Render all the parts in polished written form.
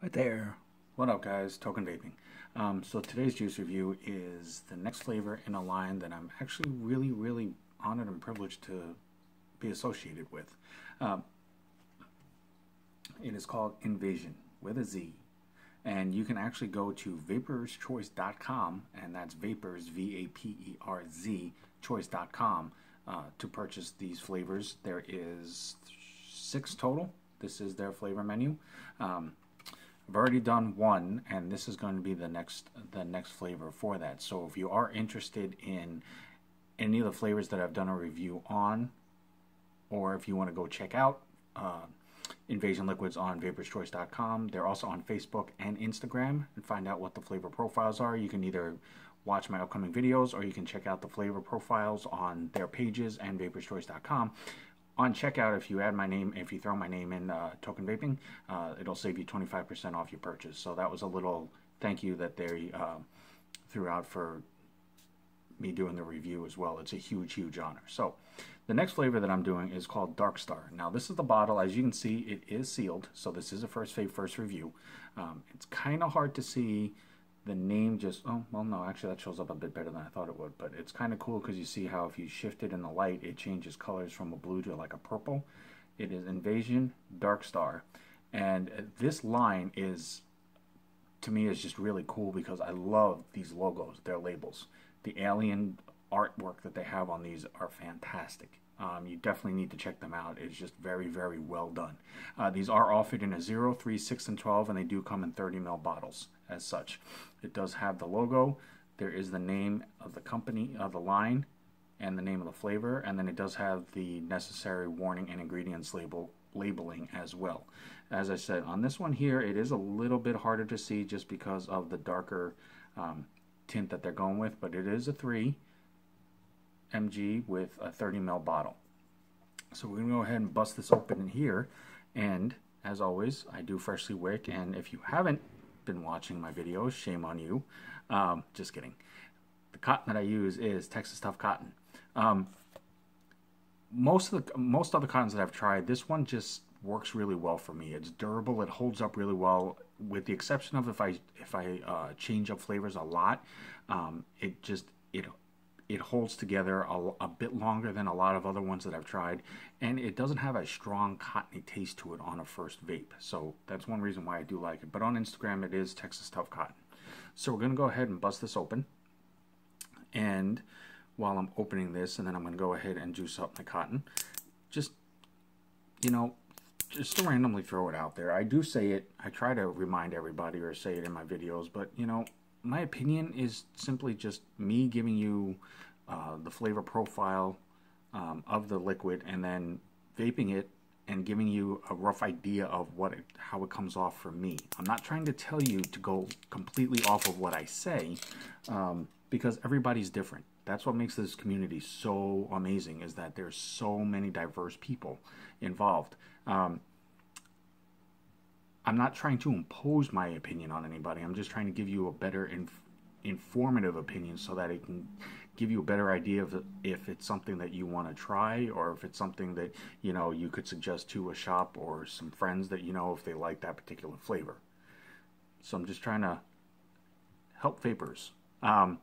Right there. What up, guys? Token Vaping. So today's juice review is the next flavor in a line that I'm actually really honored and privileged to be associated with. It is called InvaZion with a Z, and you can actually go to VaperzChoice.com, and that's Vapers V-A-P-E-R-Z Choice.com to purchase these flavors. There is 6 total. This is their flavor menu. I've already done one, and this is going to be the next flavor for that. So if you are interested in any of the flavors that I've done a review on, or if you want to go check out InvaZion liquids on VaperzChoice.com, they're also on Facebook and Instagram, and find out what the flavor profiles are. You can either watch my upcoming videos, or you can check out the flavor profiles on their pages and VaperzChoice.com. On checkout, if you add my name, if you throw my name in Token Vaping, it'll save you 25% off your purchase. So that was a little thank you that they threw out for me doing the review as well. It's a huge honor. So the next flavor that I'm doing is called Dark Star. Now this is the bottle. As you can see, it is sealed. So this is a first vape, first review. It's kind of hard to see the name. Oh, well, no, actually that shows up a bit better than I thought it would, but it's kind of cool because you see how if you shift it in the light, it changes colors from a blue to like a purple. It is InvaZion Dark Star, and this line is, to me, is just really cool because I love these logos, their labels. The alien artwork that they have on these are fantastic. You definitely need to check them out. It's just very well done. These are offered in a 0, 3, 6, and 12, and they do come in 30 mL bottles as such. It does have the logo. There is the name of the company, of the line, and the name of the flavor, and then it does have the necessary warning and ingredients labeling as well. As I said, on this one here, it is a little bit harder to see just because of the darker tint that they're going with, but it is a 3 mg with a 30 mL bottle. So we're gonna go ahead and bust this open in here, and as always, I do freshly wick, and if you haven't been watching my videos, shame on you. Just kidding. The cotton that I use is Texas Tough Cotton. Most of the cottons that I've tried, this one just works really well for me. It's durable, it holds up really well, with the exception of if I change up flavors a lot. It holds together a bit longer than a lot of other ones that I've tried, and it doesn't have a strong cottony taste to it on a first vape. So that's one reason why I do like it. But on Instagram, it is Texas Tough Cotton. So we're gonna go ahead and bust this open. And while I'm opening this, and then I'm gonna go ahead and juice up the cotton. Just, you know, just to randomly throw it out there. I do say it, I try to remind everybody or say it in my videos, but you know, my opinion is simply just me giving you the flavor profile of the liquid, and then vaping it and giving you a rough idea of how it comes off for me. I'm not trying to tell you to go completely off of what I say, because everybody's different. That's what makes this community so amazing, is that there's so many diverse people involved. I'm not trying to impose my opinion on anybody. I'm just trying to give you a better informative opinion so that it can give you a better idea of if it's something that you want to try, or if it's something that, you know, you could suggest to a shop or some friends that you know if they like that particular flavor. So I'm just trying to help vapors. So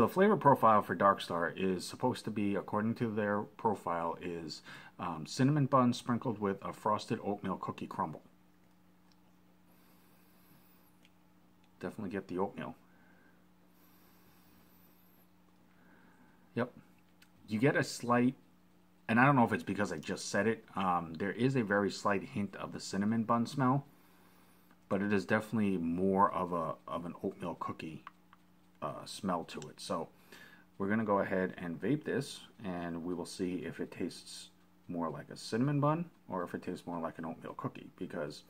the flavor profile for Dark Star is supposed to be, according to their profile, is cinnamon bun sprinkled with a frosted oatmeal cookie crumble. Definitely get the oatmeal. Yep. You get a slight, and I don't know if it's because I just said it, there is a very slight hint of the cinnamon bun smell, but it is definitely more of an oatmeal cookie smell to it. So we're going to go ahead and vape this, and we will see if it tastes more like a cinnamon bun or if it tastes more like an oatmeal cookie, because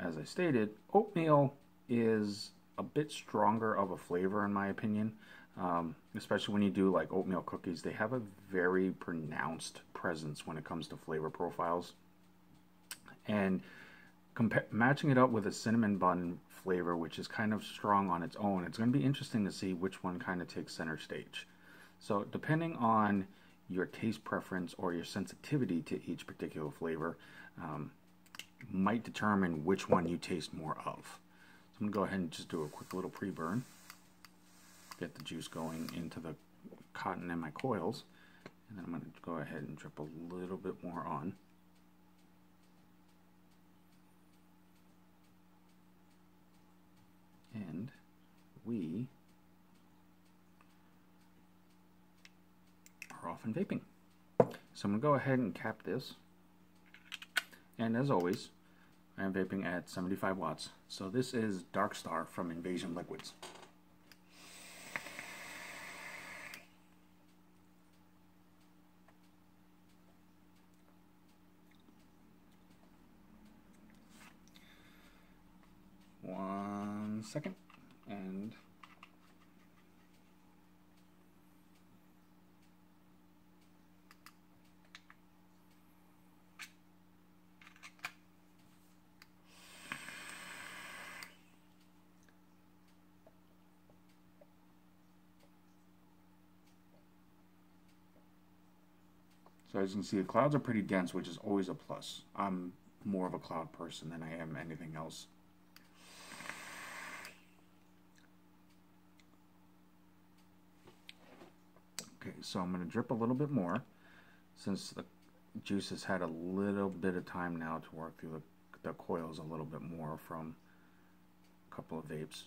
as I stated, oatmeal is a bit stronger of a flavor in my opinion, especially when you do like oatmeal cookies. They have a very pronounced presence when it comes to flavor profiles, and matching it up with a cinnamon bun flavor, which is kind of strong on its own, it's going to be interesting to see which one kind of takes center stage. So depending on your taste preference or your sensitivity to each particular flavor might determine which one you taste more of. I'm going to go ahead and just do a quick little pre-burn. Get the juice going into the cotton and my coils. And then I'm going to go ahead and drip a little bit more on. And we are off and vaping. So I'm going to go ahead and cap this. And as always, I am vaping at 75 watts. So this is Dark Star from InvaZion Liquids. Second, and so as you can see, the clouds are pretty dense, which is always a plus. I'm more of a cloud person than I am anything else. So I'm going to drip a little bit more since the juice has had a little bit of time now to work through the coils a little bit more from a couple of vapes.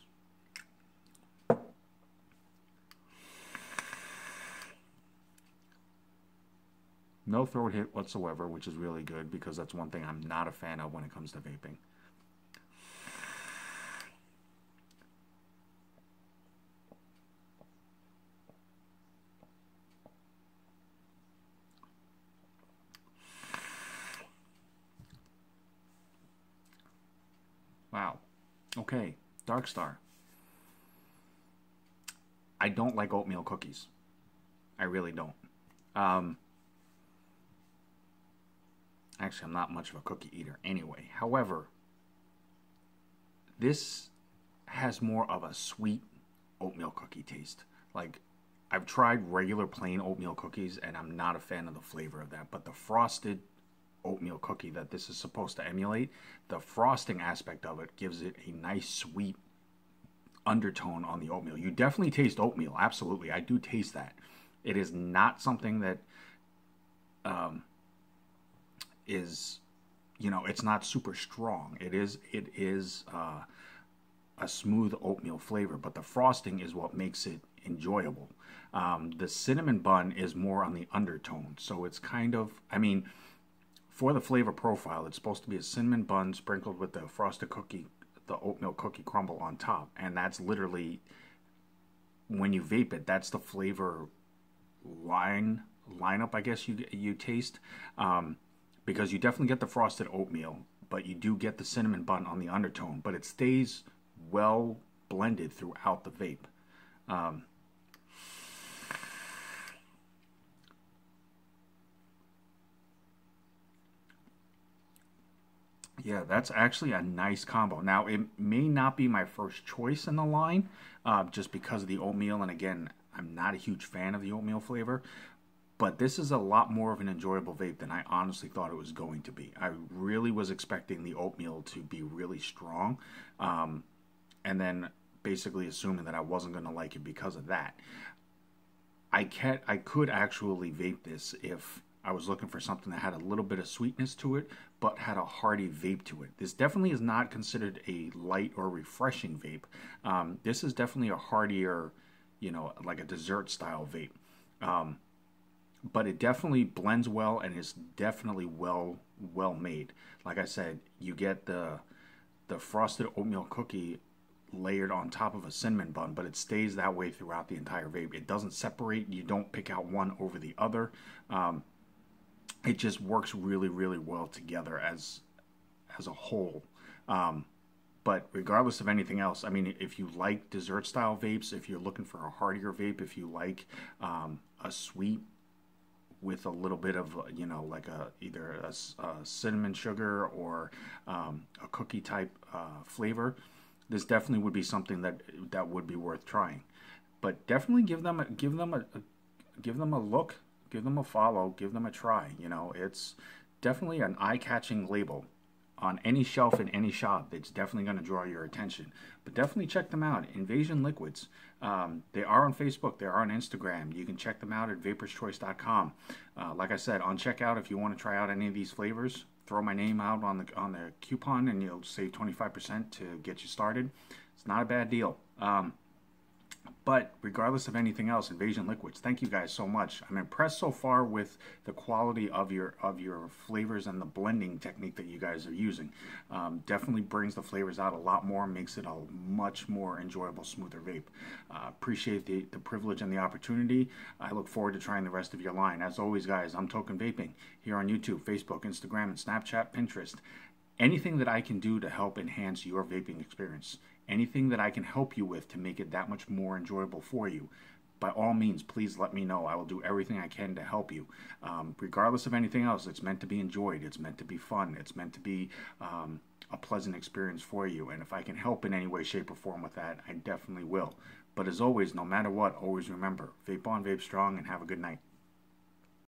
No throat hit whatsoever, which is really good because that's one thing I'm not a fan of when it comes to vaping. Wow. Okay, Dark Star. I don't like oatmeal cookies. I really don't. Actually, I'm not much of a cookie eater anyway. However, this has more of a sweet oatmeal cookie taste. Like, I've tried regular plain oatmeal cookies, and I'm not a fan of the flavor of that, but the frosted oatmeal cookie that this is supposed to emulate, the frosting aspect of it gives it a nice sweet undertone on the oatmeal. You definitely taste oatmeal, absolutely. I do taste that. It is not something that is, you know, it's not super strong. It is a smooth oatmeal flavor, but the frosting is what makes it enjoyable. The cinnamon bun is more on the undertone, so it's kind of, I mean, for the flavor profile, it's supposed to be a cinnamon bun sprinkled with the frosted cookie, the oatmeal cookie crumble on top. And that's literally, when you vape it, that's the flavor lineup, I guess, you taste. Because you definitely get the frosted oatmeal, but you do get the cinnamon bun on the undertone. But it stays well blended throughout the vape. Yeah, that's actually a nice combo. Now, it may not be my first choice in the line, just because of the oatmeal. And again, I'm not a huge fan of the oatmeal flavor. But this is a lot more of an enjoyable vape than I honestly thought it was going to be. I really was expecting the oatmeal to be really strong. And then basically assuming that I wasn't going to like it because of that. I could actually vape this if I was looking for something that had a little bit of sweetness to it, but had a hearty vape to it. This definitely is not considered a light or refreshing vape. This is definitely a heartier, you know, like a dessert style vape. But it definitely blends well and is definitely well made. Like I said, you get the frosted oatmeal cookie layered on top of a cinnamon bun, but it stays that way throughout the entire vape. It doesn't separate. You don't pick out one over the other. It just works really well together as a whole. But regardless of anything else, I mean, if you like dessert style vapes, if you're looking for a heartier vape, if you like a sweet with a little bit of, you know, like either a cinnamon sugar or a cookie type flavor, this definitely would be something that would be worth trying. But definitely give them a look. Give them a follow, give them a try. You know, it's definitely an eye-catching label. on any shelf in any shop, it's definitely going to draw your attention. But definitely check them out, InvaZion Liquids. They are on Facebook, they are on Instagram. You can check them out at VaperzChoice.com. Like I said, on checkout, if you want to try out any of these flavors, throw my name out on the coupon and you'll save 25% to get you started. It's not a bad deal. But regardless of anything else, InvaZion Liquids, thank you guys so much. I'm impressed so far with the quality of your flavors and the blending technique that you guys are using. Definitely brings the flavors out a lot more, makes it a much more enjoyable, smoother vape. Appreciate the privilege and the opportunity. I look forward to trying the rest of your line. As always, guys, I'm Token Vaping here on YouTube, Facebook, Instagram, and Snapchat, Pinterest. Anything that I can do to help enhance your vaping experience, anything that I can help you with to make it that much more enjoyable for you, by all means, please let me know. I will do everything I can to help you. Regardless of anything else, it's meant to be enjoyed. It's meant to be fun. It's meant to be a pleasant experience for you. And if I can help in any way, shape, or form with that, I definitely will. But as always, no matter what, always remember, vape on, vape strong, and have a good night.